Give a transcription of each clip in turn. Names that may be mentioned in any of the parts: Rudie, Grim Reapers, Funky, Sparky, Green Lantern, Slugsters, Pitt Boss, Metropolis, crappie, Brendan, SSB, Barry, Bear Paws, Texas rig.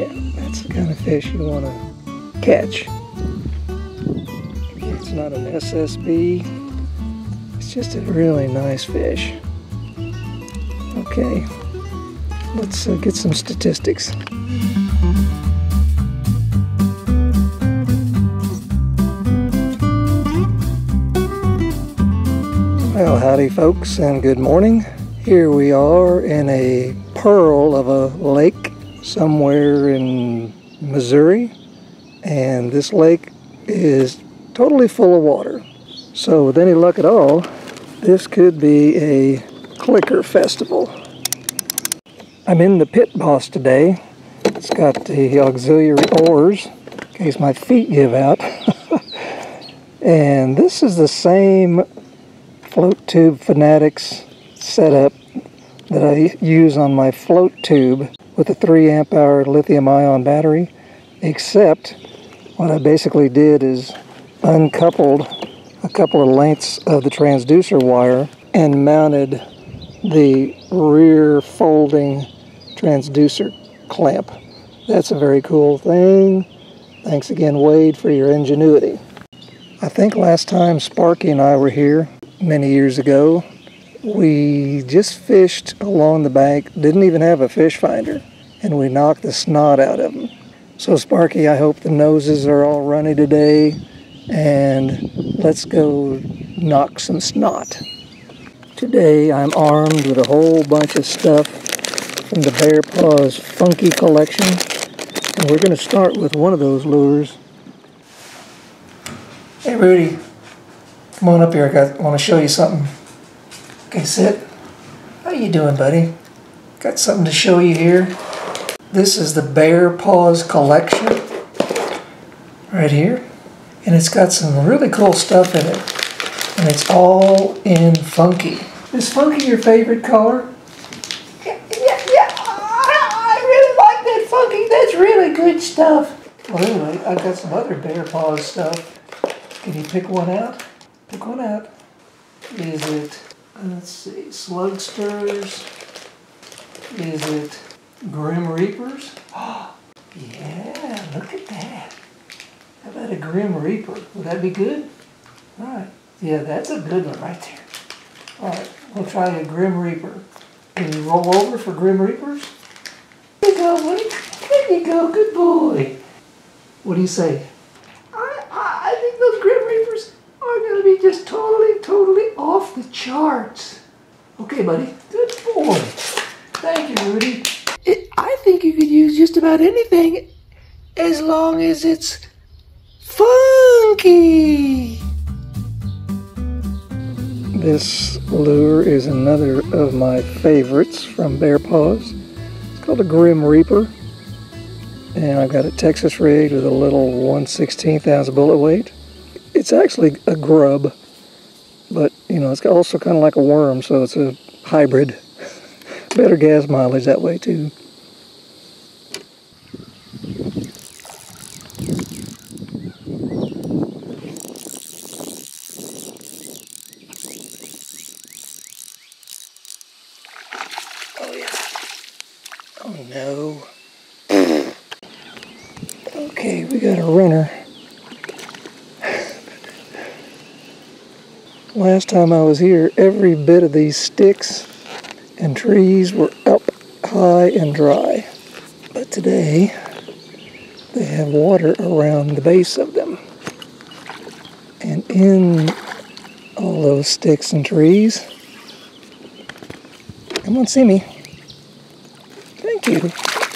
Yeah, that's the kind of fish you want to catch. It's not an SSB. It's just a really nice fish. Okay, let's get some statistics. Well, howdy folks, and good morning. Here we are in a pearl of a lake somewhere in Missouri, and this lake is totally full of water. So with any luck at all, this could be a clicker festival. I'm in the Pitt Boss today. It's got the auxiliary oars in case my feet give out. And this is the same float tube fanatics setup that I use on my float tube with a 3 amp hour lithium-ion battery, except what I basically did is uncoupled a couple of lengths of the transducer wire and mounted the rear folding transducer clamp. That's a very cool thing. Thanks again, Wade, for your ingenuity. I think last time Sparky and I were here many years ago, we just fished along the bank, didn't even have a fish finder, and we knocked the snot out of them. So Sparky, I hope the noses are all runny today, and let's go knock some snot. Today I'm armed with a whole bunch of stuff from the Bear Paws Funky collection, and we're going to start with one of those lures. Hey Rudie, come on up here, I want to show you something. Okay, sit. How you doing, buddy? Got something to show you here. This is the Bear Paws collection right here, and it's got some really cool stuff in it. And it's all in Funky. Is Funky your favorite color? Yeah. I really like that Funky. That's really good stuff. Well, anyway, I've got some other Bear Paws stuff. Can you pick one out? Pick one out. Is it, let's see, Slugsters? Is it Grim Reapers? Oh, yeah, look at that. How about a Grim Reaper? Would that be good? All right. Yeah, that's a good one right there. All right, we'll try a Grim Reaper. Can you roll over for Grim Reapers? There you go, buddy. There you go, good boy. What do you say? I think those Grim Reapers are going to be just totally off the charts. Okay, buddy. Good boy. Thank you, Rudie. I think you could use just about anything as long as it's funky. This lure is another of my favorites from Bear Paws. It's called a Grim Reaper. And I've got a Texas rig with a little 1/16 ounce bullet weight. It's actually a grub, but you know, it's also kind of like a worm, so it's a hybrid. Better gas mileage that way too. No. Okay, we got a runner. Last time I was here, every bit of these sticks and trees were up high and dry. But today, they have water around the base of them. And in all those sticks and trees, come on, see me. Thank you.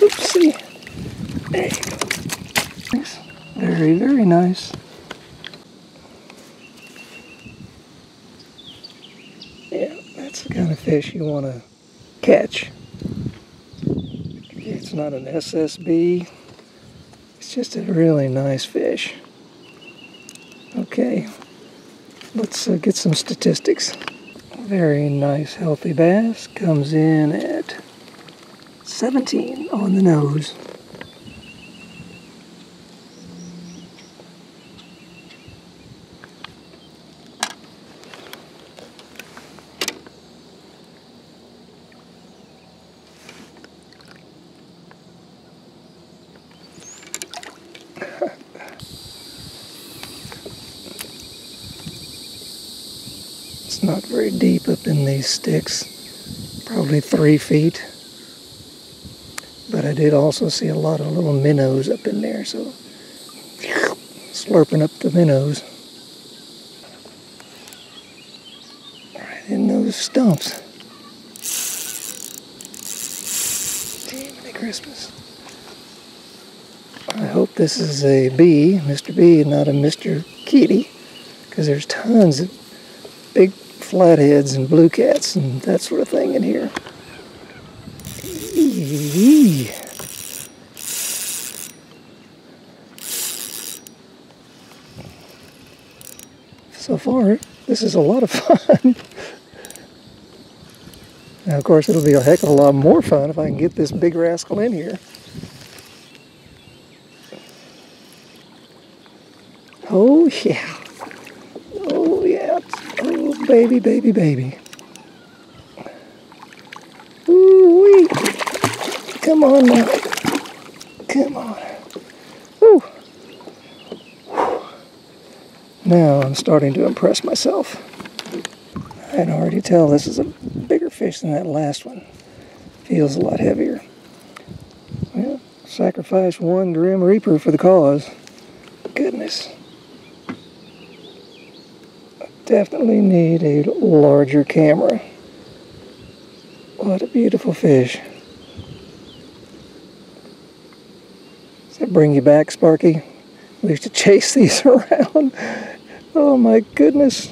Oopsie. There you go. Very, very nice. Yeah, that's the kind of fish you want to catch. It's not an SSB. It's just a really nice fish. Okay, let's get some statistics. Very nice, healthy bass comes in at 17 on the nose. not very deep up in these sticks, probably 3 feet. But I did also see a lot of little minnows up in there, so slurping up the minnows. Right in those stumps. Jiminy Christmas. I hope this is a bee, Mr. Bee, and not a Mr. Kitty, because there's tons of big flatheads and blue cats and that sort of thing in here. Eee. So far, this is a lot of fun. Now, of course, it'll be a heck of a lot more fun if I can get this big rascal in here. Oh, yeah. Oh, yeah. Oh, baby, baby, baby. Ooh-wee. Come on now. Come on. Woo. Now I'm starting to impress myself. I can already tell this is a bigger fish than that last one. Feels a lot heavier. Well, sacrifice one Grim Reaper for the cause. Goodness. I definitely need a larger camera. What a beautiful fish. Does that bring you back, Sparky? We used to chase these around. Oh my goodness.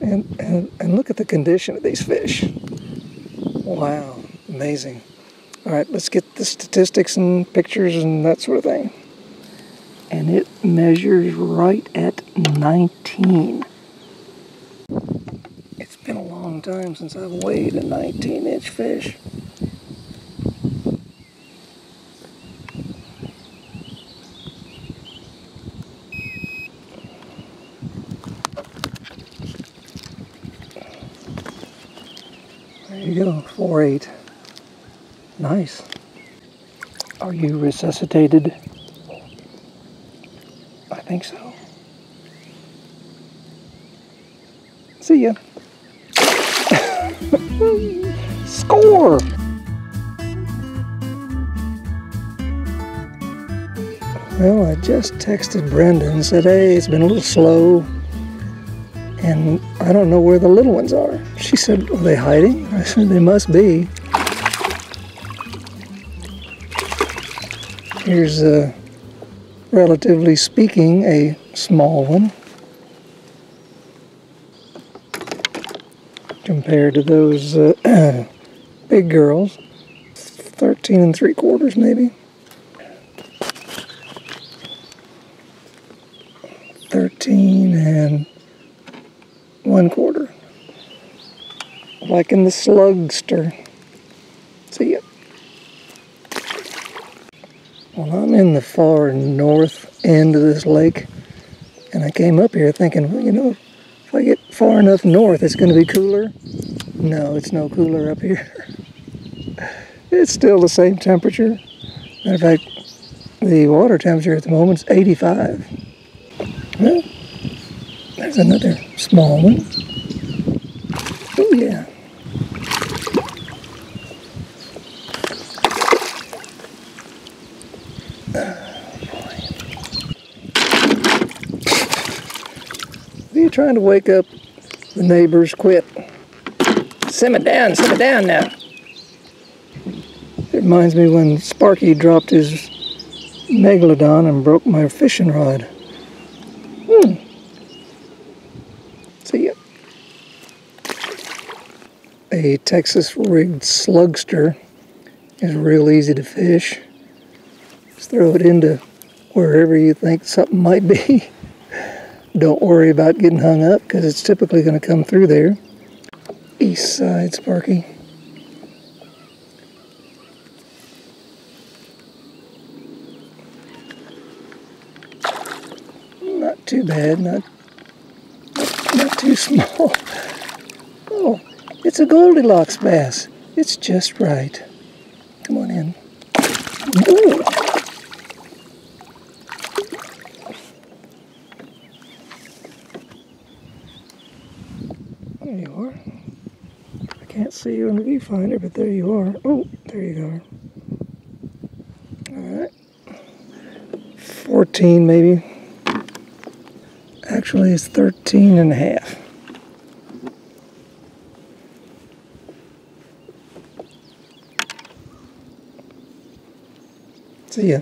And look at the condition of these fish. Wow, amazing. All right, let's get the statistics and pictures and that sort of thing. And it measures right at 19. It's been a long time since I've weighed a 19-inch fish. There you go, 4.8. Nice. Are you resuscitated? I think so. See ya. Score! Well, I just texted Brendan and said, hey, it's been a little slow. And I don't know where the little ones are. She said, are they hiding? I said, they must be. Here's, relatively speaking, a small one compared to those big girls. 13 3/4 maybe. 13 1/4. Like in the Slugster. See ya. Well, I'm in the far north end of this lake, and I came up here thinking, well, you know, if I get far enough north, it's going to be cooler. No, it's no cooler up here. It's still the same temperature. Matter of fact, the water temperature at the moment is 85. Well, there's another small one. Oh, yeah. You're trying to wake up the neighbors. Quit. Simmer down now. It reminds me when Sparky dropped his megalodon and broke my fishing rod. Hmm. See ya. A Texas rigged slugster is real easy to fish. Just throw it into wherever you think something might be. Don't worry about getting hung up because it's typically going to come through there. East side, Sparky. Not too bad, not too small. Oh, it's a Goldilocks bass. It's just right. Come on in. Ooh. see you on the viewfinder, but there you are. Oh, there you are. Alright. 14 maybe. Actually, it's 13 and a half. See ya.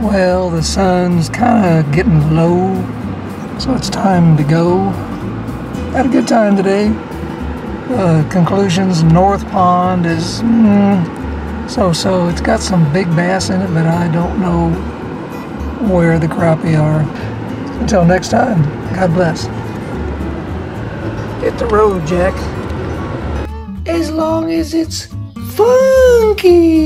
Well, the sun's kind of getting low, so it's time to go. Had a good time today. Conclusions, North Pond is so-so. It's got some big bass in it, but I don't know where the crappie are. Until next time, God bless. Hit the road, Jack. As long as it's funky!